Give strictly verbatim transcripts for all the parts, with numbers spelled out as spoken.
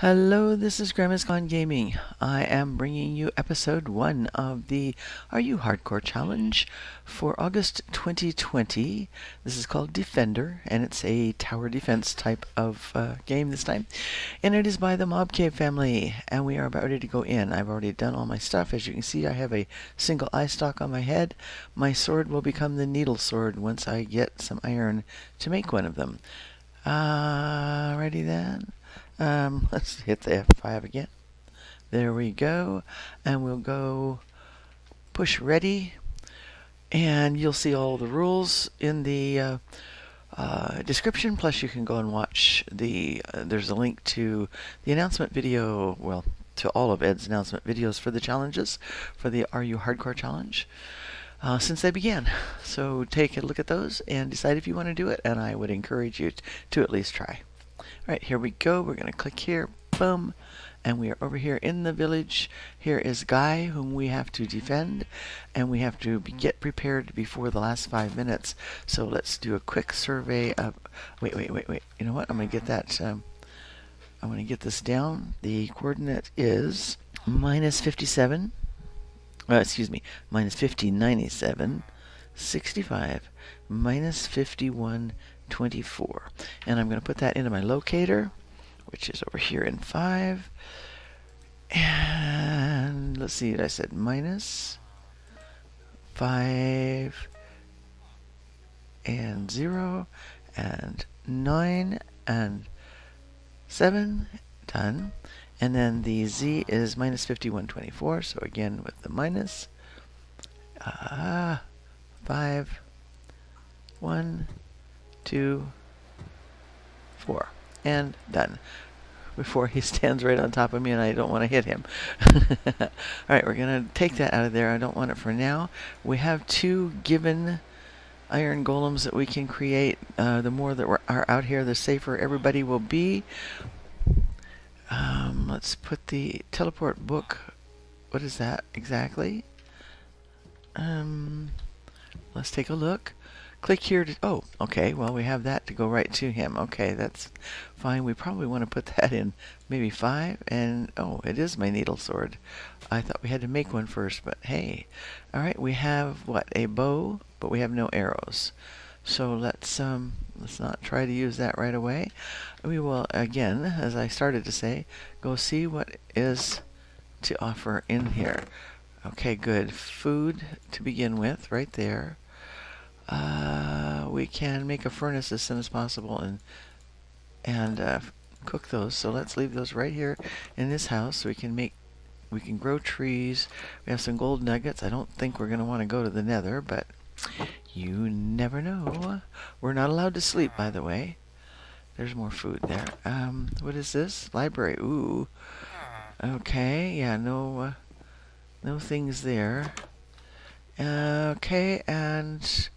Hello, this is Grandma's Gone Gaming. I am bringing you episode one of the Are You Hardcore Challenge for August twenty twenty. This is called Defender, and it's a tower defense type of uh, game this time. And it is by the Mob Cave family, and we are about ready to go in. I've already done all my stuff. As you can see, I have a single eye stalk on my head. My sword will become the Needle Sword once I get some iron to make one of them. Uh, ready then? Um, let's hit the F five again. There we go. And we'll go push ready. And you'll see all the rules in the uh, uh, description. Plus you can go and watch the, uh, there's a link to the announcement video, well, to all of Edd's announcement videos for the challenges, for the Are You Hardcore Challenge, uh, since they began. So take a look at those and decide if you want to do it. And I would encourage you to at least try. Alright, here we go. We're going to click here. Boom. And we are over here in the village. Here is Guy, whom we have to defend. And we have to be get prepared before the last five minutes. So let's do a quick survey of... Wait, wait, wait, wait. You know what? I'm going to get that... Um, I'm going to get this down. The coordinate is minus fifty-seven. Uh, excuse me. minus fifty, ninety-seven. sixty-five. minus fifty-one. twenty-four, and I'm going to put that into my locator, which is over here in five. And let's see, I said minus five and zero and nine and seven. Done. And then the Z is minus fifty-one twenty-four. So again with the minus uh, five one. Two, four, and done. Before he stands right on top of me and I don't want to hit him. All right, we're going to take that out of there. I don't want it for now. We have two given Iron Golems that we can create. Uh, the more that we're, are out here, the safer everybody will be. Um, let's put the teleport book. What is that exactly? Um, let's take a look. Click here to, oh, okay, well, we have that to go right to him. Okay, that's fine. We probably want to put that in maybe five, and, oh, it is my Needle Sword. I thought we had to make one first, but hey. All right, we have, what, a bow, but we have no arrows. So let's, um, let's not try to use that right away. We will, again, as I started to say, go see what is to offer in here. Okay, good. Food to begin with, right there. Uh, we can make a furnace as soon as possible and and uh, cook those. So let's leave those right here in this house. So we can make, we can grow trees. We have some gold nuggets. I don't think we're gonna want to go to the Nether, but you never know. We're not allowed to sleep, by the way. There's more food there. Um, what is this? Library. Ooh. Okay. Yeah. No. Uh, no things there. Uh, okay. And.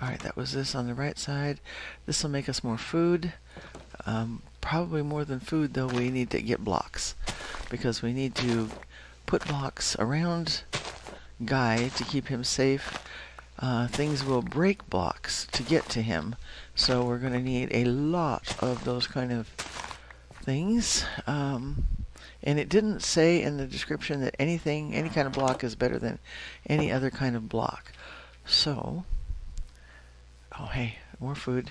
Alright, that was this on the right side. This will make us more food. Um, probably more than food, though, we need to get blocks. Because we need to put blocks around Guy to keep him safe. Uh, things will break blocks to get to him. So we're going to need a lot of those kind of things. Um, and it didn't say in the description that anything, any kind of block is better than any other kind of block. So... Oh, hey, more food.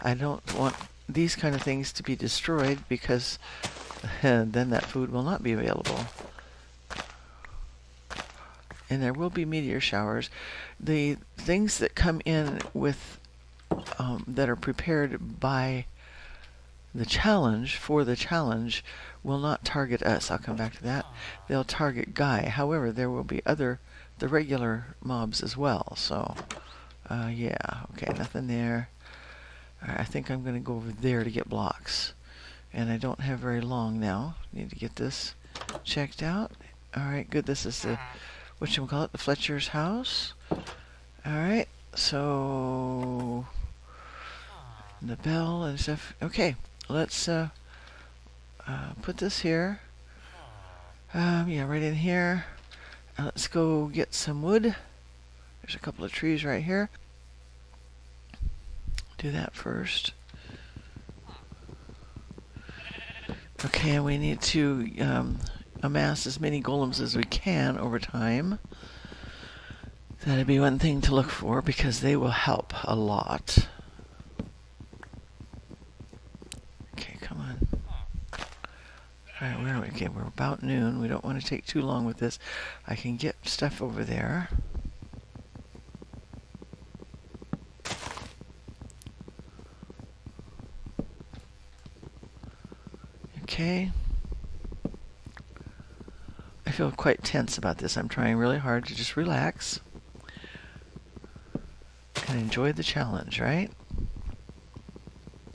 I don't want these kind of things to be destroyed because uh, then that food will not be available. And there will be meteor showers. The things that come in with um, that are prepared by the challenge, for the challenge, will not target us. I'll come back to that. They'll target Guy. However, there will be other, the regular mobs as well, so... Uh, yeah, okay, nothing there. Alright, I think I'm going to go over there to get blocks. And I don't have very long now. Need to get this checked out. Alright, good, this is the, whatchamacallit, the Fletcher's house. Alright, so... The bell and stuff. Okay, let's uh, uh, put this here. Um, yeah, right in here. Uh, let's go get some wood. There's a couple of trees right here. Do that first. Okay, we need to um, amass as many golems as we can over time. That'd be one thing to look for, because they will help a lot. Okay, come on. Alright, where are we? Okay, we're about noon. We don't want to take too long with this. I can get stuff over there. Okay. I feel quite tense about this. I'm trying really hard to just relax and enjoy the challenge, right?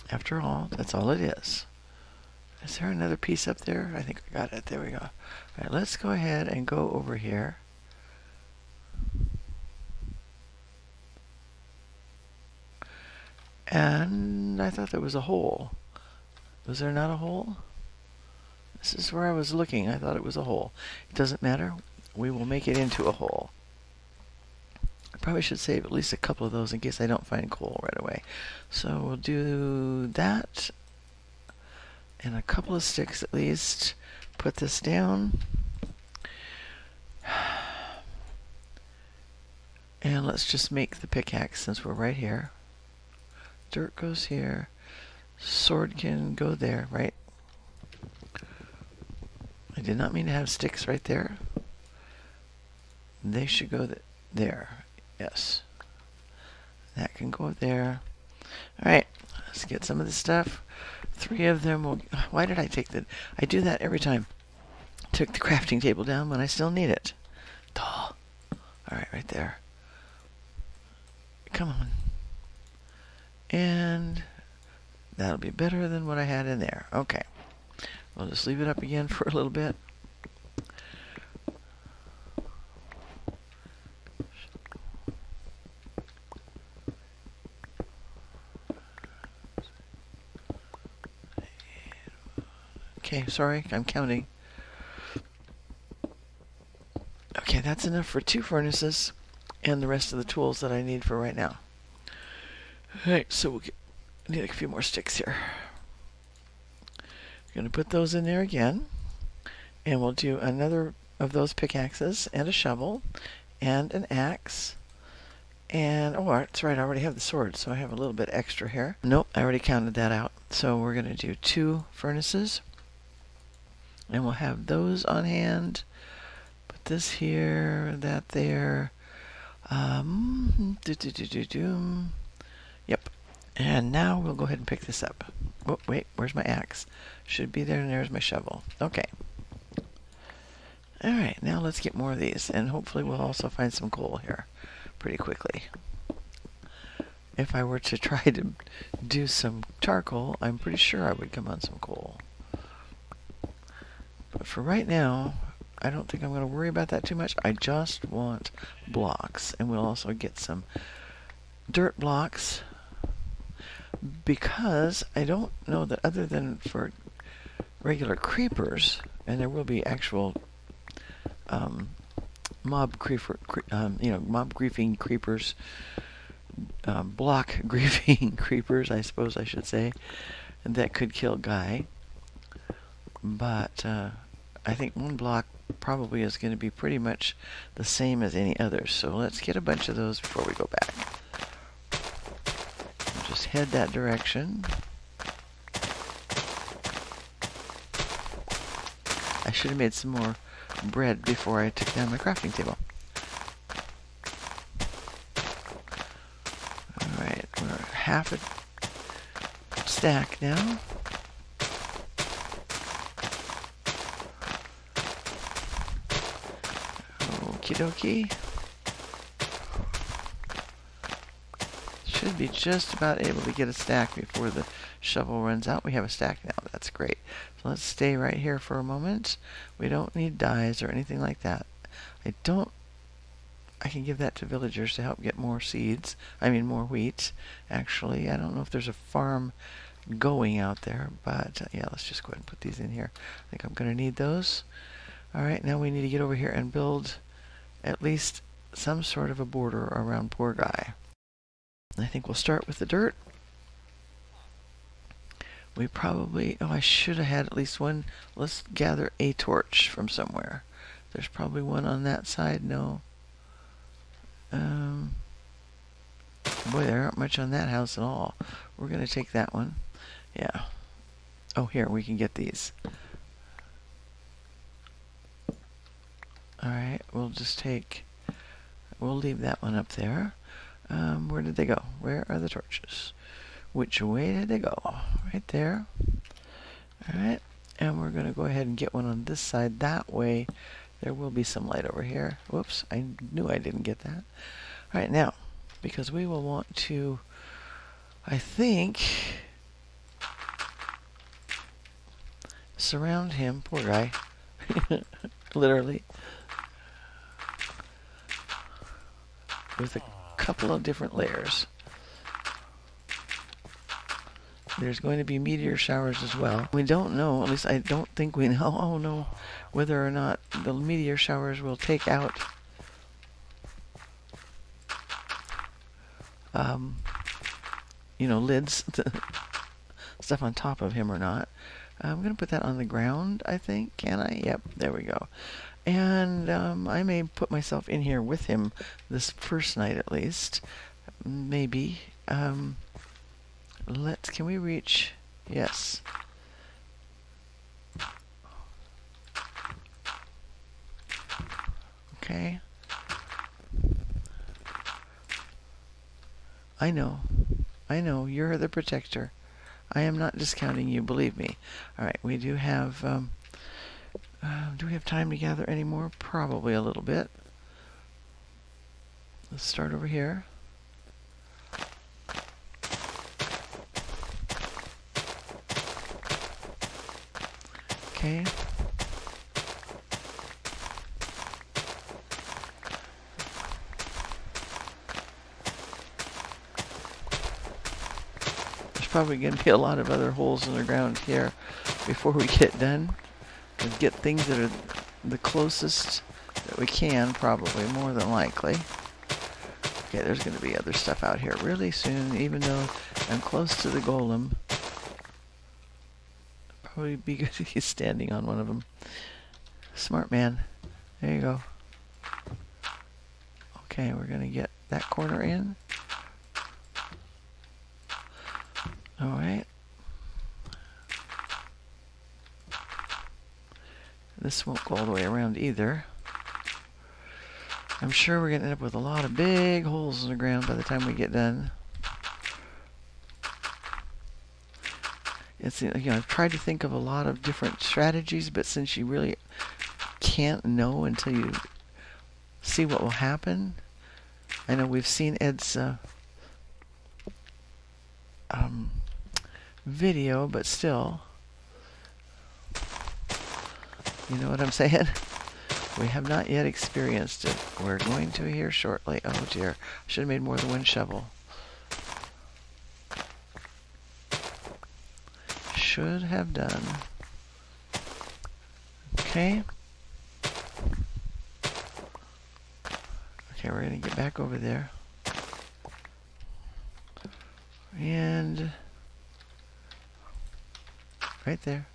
After all, that's all it is. Is there another piece up there? I think I got it. There we go. All right, let's go ahead and go over here. And I thought there was a hole. Was there not a hole? This is where I was looking. I thought it was a hole. It doesn't matter. We will make it into a hole. I probably should save at least a couple of those in case I don't find coal right away. So we'll do that. And a couple of sticks at least. Put this down. And let's just make the pickaxe since we're right here. Dirt goes here. Sword can go there, right? I did not mean to have sticks right there. They should go th there. Yes. That can go there. Alright, let's get some of this stuff. Three of them will... Why did I take the... I do that every time. Took the crafting table down when I still need it. Duh. Alright, right there. Come on. And that'll be better than what I had in there. Okay. We'll just leave it up again for a little bit. Okay, sorry, I'm counting. Okay, that's enough for two furnaces and the rest of the tools that I need for right now. Alright, so we'll get, need a few more sticks here. Going to put those in there again, and we'll do another of those pickaxes and a shovel and an axe and oh that's right, I already have the sword, so I have a little bit extra here. Nope, I already counted that out. So we're going to do two furnaces and we'll have those on hand. Put this here, that there, um, do do do do do. Yep. And now we'll go ahead and pick this up. Oh, wait, where's my axe? Should be there, and there's my shovel. Okay. All right, now let's get more of these, and hopefully we'll also find some coal here pretty quickly. If I were to try to do some charcoal, I'm pretty sure I would come on some coal. But for right now, I don't think I'm going to worry about that too much. I just want blocks, and we'll also get some dirt blocks, because I don't know that other than for regular creepers, and there will be actual um, mob creeper, cre um, you know, mob griefing creepers, um, block griefing creepers, I suppose I should say, that could kill Guy. But uh, I think one block probably is going to be pretty much the same as any other. So let's get a bunch of those before we go back. Just head that direction. I should have made some more bread before I took down my crafting table. Alright, we're half a stack now. Okie dokie. Should be just about able to get a stack before the shovel runs out. We have a stack now. That's great. So let's stay right here for a moment. We don't need dyes or anything like that. I don't... I can give that to villagers to help get more seeds. I mean more wheat, actually. I don't know if there's a farm going out there, but uh, yeah, let's just go ahead and put these in here. I think I'm going to need those. Alright, now we need to get over here and build at least some sort of a border around poor Guy. I think we'll start with the dirt. We probably, oh, I should have had at least one. Let's gather a torch from somewhere. There's probably one on that side. No. Um, boy, there aren't much on that house at all. We're going to take that one. Yeah. Oh, here, we can get these. Alright, we'll just take... We'll leave that one up there. Um, where did they go? Where are the torches? Which way did they go? Right there. Alright, and we're going to go ahead and get one on this side. That way, there will be some light over here. Whoops, I knew I didn't get that. Alright, now, because we will want to... I think... surround him, poor guy. Literally. With a couple of different layers. There's going to be meteor showers as well. We don't know, at least I don't think we know, oh no, whether or not the meteor showers will take out um, you know, lids, stuff on top of him or not. I'm going to put that on the ground, I think. Can I? Yep, there we go. And um, I may put myself in here with him this first night at least. Maybe. Um, let's, can we reach? Yes. Okay. I know. I know. You're the protector. I am not discounting you, believe me. All right, we do have, um, uh, do we have time to gather any more? Probably a little bit. Let's start over here. Okay. Probably going to be a lot of other holes in the ground here before we get done. We'll get things that are the closest that we can, probably, more than likely. Okay, there's going to be other stuff out here really soon, even though I'm close to the golem. Probably be good if he's standing on one of them. Smart man. There you go. Okay, we're going to get that corner in. Alright. This won't go all the way around either. I'm sure we're going to end up with a lot of big holes in the ground by the time we get done. It's, you know, I've tried to think of a lot of different strategies, but since you really can't know until you see what will happen. I know we've seen Edd's uh, um video, but still, you know what I'm saying? We have not yet experienced it. We're going to here shortly. Oh dear, I should have made more than one shovel. Should have done. Okay. Okay, we're going to get back over there. And... right there.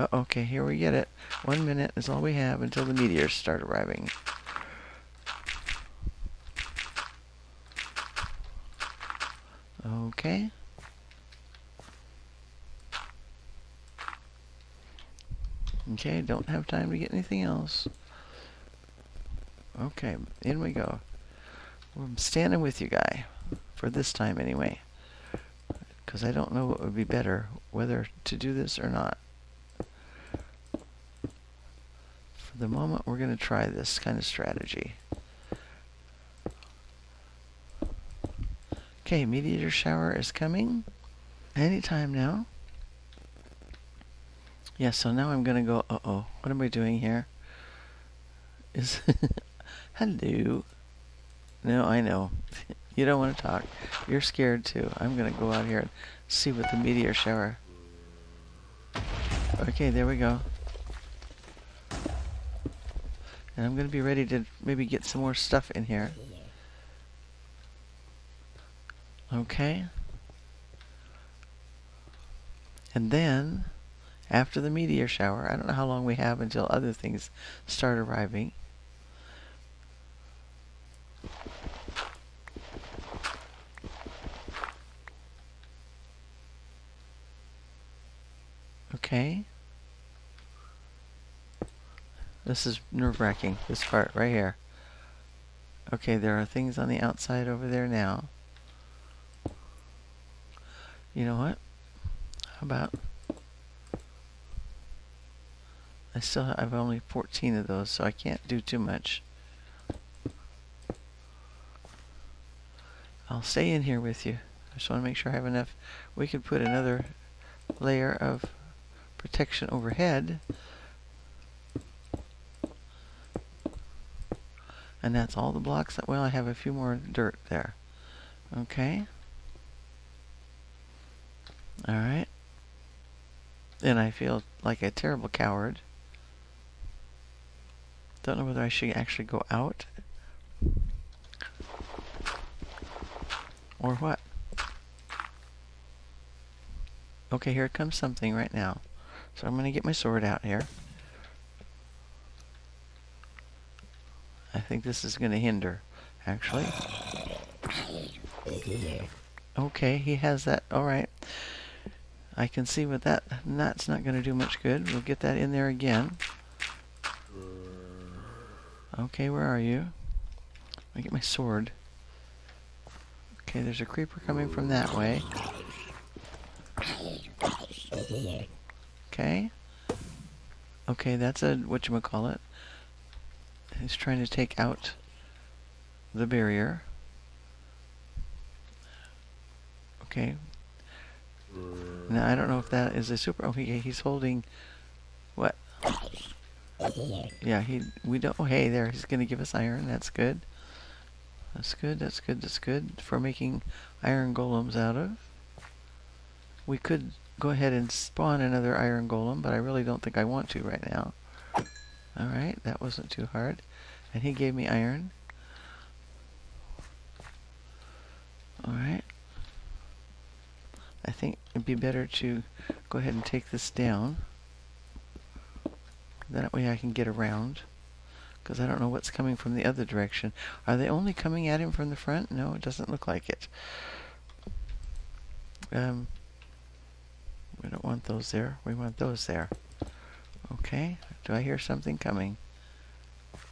Oh, okay, here we get it. One minute is all we have until the meteors start arriving. Okay. Okay, don't have time to get anything else. Okay, in we go. I'm standing with you, Guy. For this time, anyway. Because I don't know what would be better, whether to do this or not. For the moment, we're going to try this kind of strategy. Okay, meteor shower is coming anytime now. Yeah, so now I'm going to go, uh-oh, what am I doing here? Is hello. No, I know. You don't want to talk. You're scared too. I'm going to go out here and see what the meteor shower. Okay, there we go. And I'm going to be ready to maybe get some more stuff in here. Okay. And then, after the meteor shower, I don't know how long we have until other things start arriving. Okay. This is nerve-wracking, this part right here. Okay, there are things on the outside over there now. You know what? How about... I still have, I've only fourteen of those, so I can't do too much. I'll stay in here with you. I just want to make sure I have enough. We could put another layer of protection overhead. And that's all the blocks that, well, I have a few more dirt there. Okay. Alright. And I feel like a terrible coward. Don't know whether I should actually go out. Or what. Okay, here comes something right now. So I'm going to get my sword out here. I think this is going to hinder, actually. Okay, he has that. All right. I can see with that knot's not going to do much good. We'll get that in there again. Okay, where are you? I get my sword. Okay, there's a creeper coming from that way. Okay. Okay, that's a whatchamacallit. He's trying to take out the barrier. Okay. Now, I don't know if that is a super... Oh, he, he's holding... What? Yeah, he... We don't... Oh, hey, there. He's going to give us iron. That's good. That's good. That's good. That's good for making iron golems out of. We could go ahead and spawn another iron golem, but I really don't think I want to right now. Alright, that wasn't too hard. And he gave me iron. Alright. I think it'd be better to go ahead and take this down. That way I can get around. Because I don't know what's coming from the other direction. Are they only coming at him from the front? No, it doesn't look like it. Um, we don't want those there. We want those there. Okay, do I hear something coming?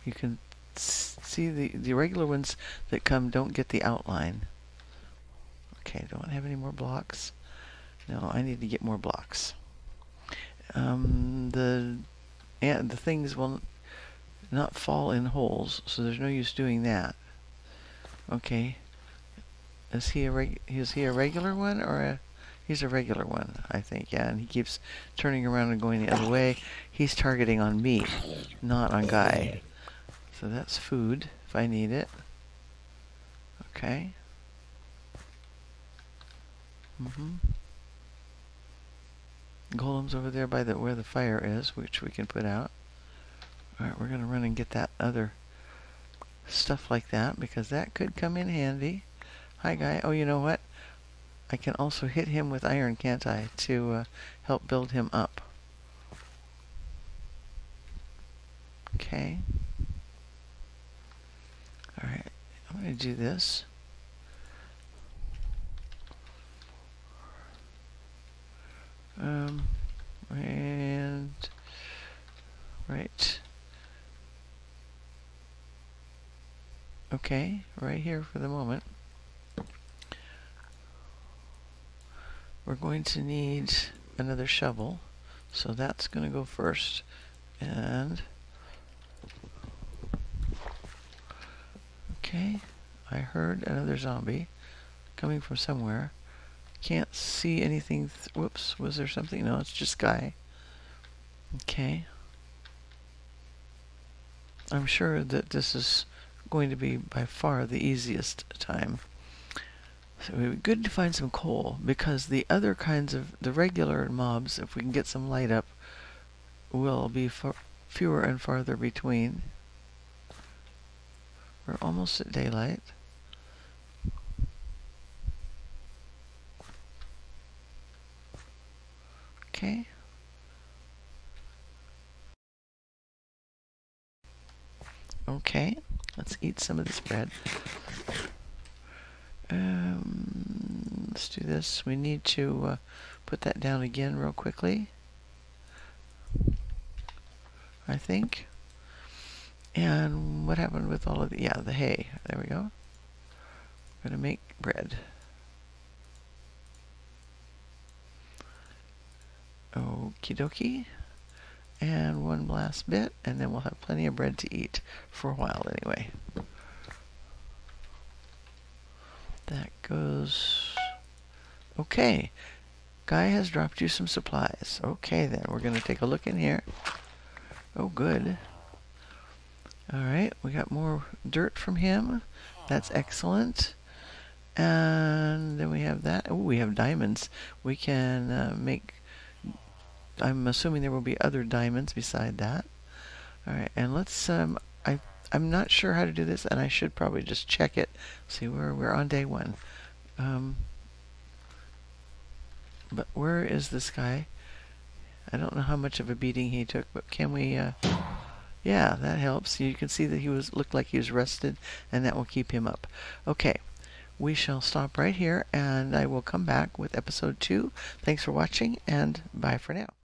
You can see the, the regular ones that come don't get the outline. Okay, don't have any more blocks. No, I need to get more blocks. Um, the, yeah, the things will not fall in holes, so there's no use doing that. Okay, is he a, reg is he a regular one or a... He's a regular one, I think, yeah, and he keeps turning around and going the other way. He's targeting on me, not on Guy. So that's food, if I need it. Okay. Mm-hmm. Golem's over there by the where the fire is, which we can put out. Alright, we're going to run and get that other stuff like that, because that could come in handy. Hi, Guy. Oh, you know what? I can also hit him with iron, can't I, to uh, help build him up. Okay. Alright, I'm going to do this. Um, and... Right. Okay, right here for the moment. We're going to need another shovel, so that's going to go first, and okay, I heard another zombie coming from somewhere. Can't see anything. Th whoops, was there something? No, it's just Guy. Okay, I'm sure that this is going to be by far the easiest time. So it would be good to find some coal, because the other kinds of, the regular mobs, if we can get some light up, will be far, fewer and farther between. We're almost at daylight. Okay. Okay, let's eat some of this bread. Um, let's do this. We need to uh, put that down again real quickly, I think. And what happened with all of the, yeah, the hay. There we go. We're gonna make bread. Okie dokie. And one last bit, and then we'll have plenty of bread to eat for a while anyway. That goes... Okay. Guy has dropped you some supplies. Okay then, we're going to take a look in here. Oh good. Alright, we got more dirt from him. That's excellent. And then we have that. Oh, we have diamonds. We can uh, make... I'm assuming there will be other diamonds beside that. Alright, and let's, um, I, I'm not sure how to do this, and I should probably just check it. See, we're, we're on day one. Um, but where is this guy? I don't know how much of a beating he took, but can we, uh, yeah, that helps. You can see that he was looked like he was rested, and that will keep him up. Okay. We shall stop right here, and I will come back with episode two. Thanks for watching, and bye for now.